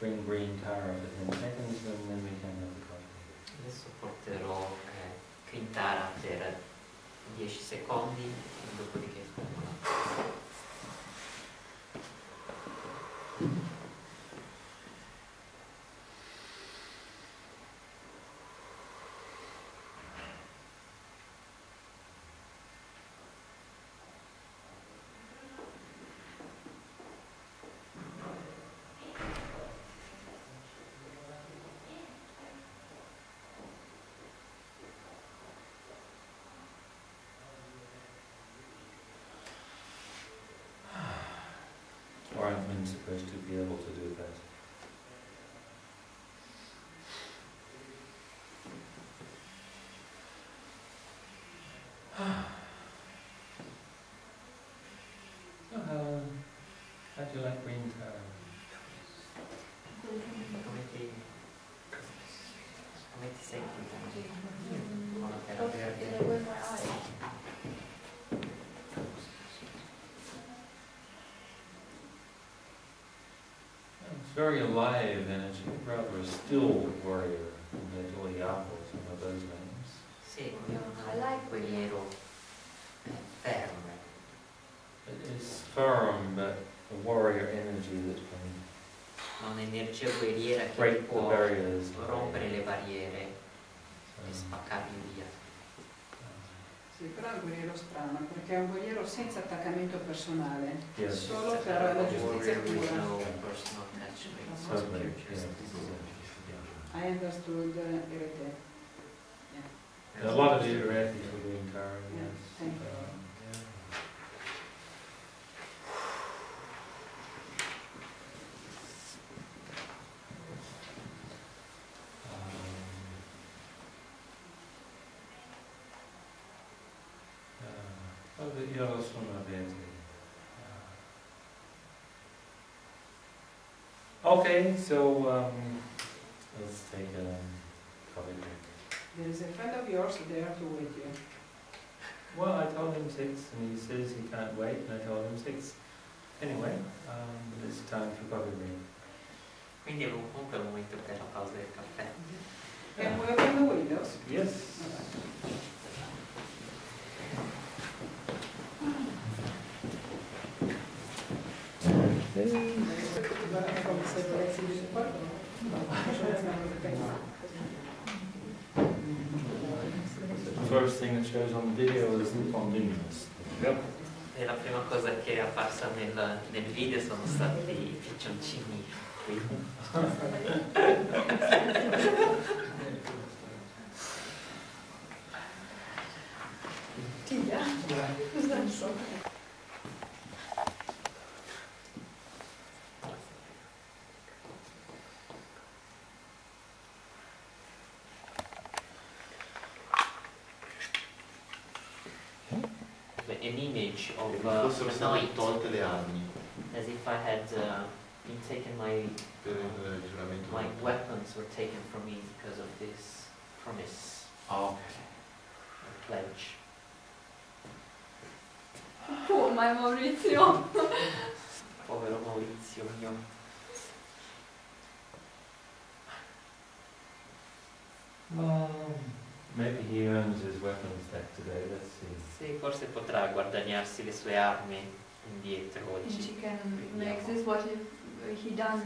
bring Green Tara in seconds, and then we can have the coffee. Adesso porterò Green Tara per 10 secondi e dopodiché farò. Aren't men supposed to be able to do that? So, how do you like Green Tara? Come ti senti? Very alive energy, rather a still warrior than the Doliapos, you know those names. Sì, I like guerriero ferm. It is firm, but a warrior energy that can un'energia guerriera che può rompere le barriere e spaccarli via. Sì, però è un guerriero strano, perché è un guerriero senza attaccamento personale, solo per la giustizia pura. I understood Irete. Yeah. A lot of the Irete for Green Tara, yes. Io lo sono dentro. Okay, so let's take a coffee break. There is a friend of yours there to wait you. Well, I told him 6, and he says he can't wait, and I told him 6. Anyway, it's time for coffee break. Quindi avevo comunque un momento per la pausa del caffè. Can we open the windows? Yes. The first thing that shows on the video is Nippon-Luminous. Yep. E la prima cosa che è apparsa nel video sono stati i piccioncini. Tia? Cosa ne so? An image of a knight, as if I had been taken my weapons were taken from me because of this promise, pledge. Poor my Maurizio. Povero Maurizio mio. Maybe he earns his weapons back today, let's see. Sì, forse potrà guadagnarsi le sue armi indietro oggi. She can make this what he done.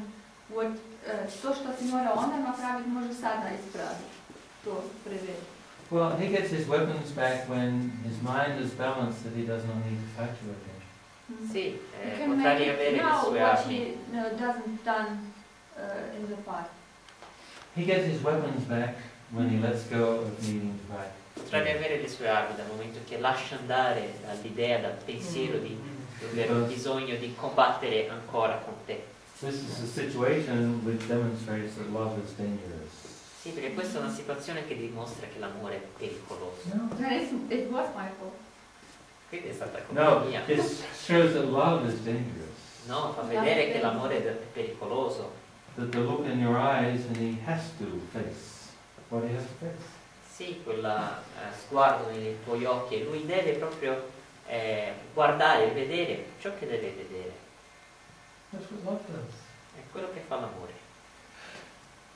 What to što si mora ona napraviti može sada ispraviti. To prevede. Well, he gets his weapons back when his mind is balanced that he does not need to fight you again. Sì, potrà riavere le sue armi. No, what he doesn't done in the past. He gets his weapons back when he lets go of needing to fight. Potrà riavere le sue armi dal momento che lascia andare dall'idea, dal pensiero di aver bisogno di combattere ancora con te. This is a situation which demonstrates that love is dangerous. Sì, perché questa è una situazione che dimostra che l'amore è pericoloso. No, it was my fault. Quindi è stata colpa mia. No, it shows that love is dangerous. No, fa vedere che l'amore è pericoloso. That the look in your eyes and he has to face. Sì, quel sguardo nei tuoi occhi e lui deve proprio guardare e vedere ciò che deve vedere. È quello che fa l'amore.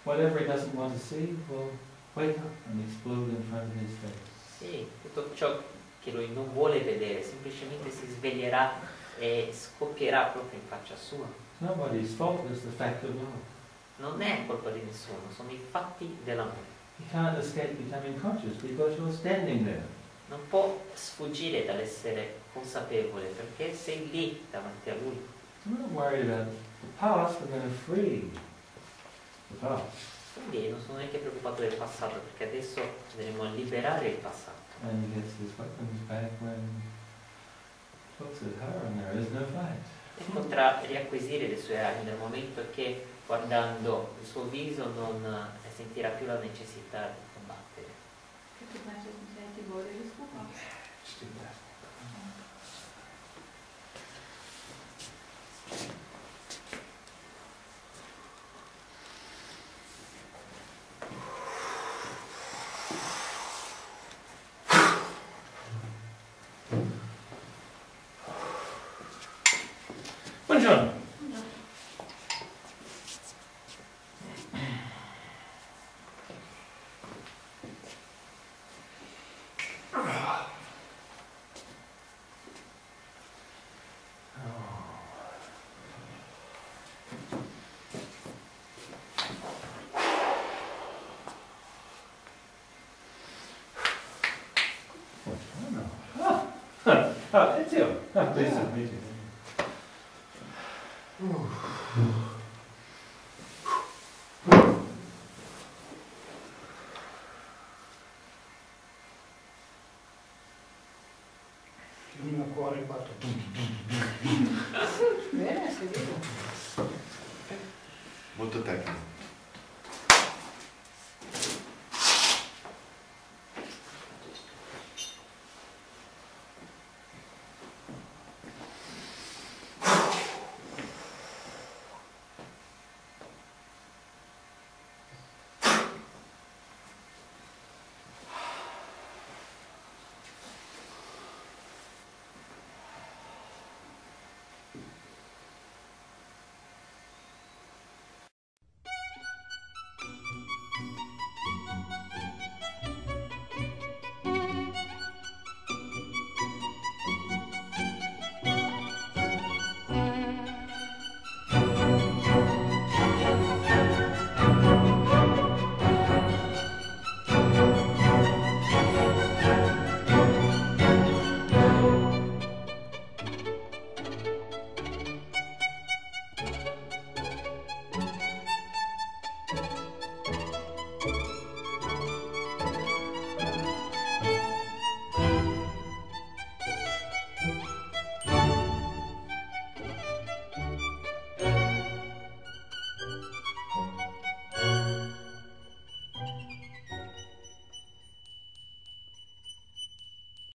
Whatever he doesn't want to see will wake up and explode in front of his face. Sì, tutto ciò che lui non vuole vedere semplicemente si sveglierà e scoppierà proprio in faccia sua. Nobody's fault is the fact of love. Non è colpa di nessuno, sono i fatti dell'amore. You can't escape becoming conscious because you're standing there. Non può sfuggire dall'essere consapevole perché sei lì davanti a lui. I'm not worried about the past, I'm going to free the past. Quindi non sono neanche preoccupato del passato perché adesso andremo a liberare il passato. E potrà riacquisire le sue armi nel momento che guardando il suo viso non sentirà più la necessità di combattere. Buongiorno. Ah, it's you. Ah, please, yeah. Please. Bene, seguito. Molto tecnico.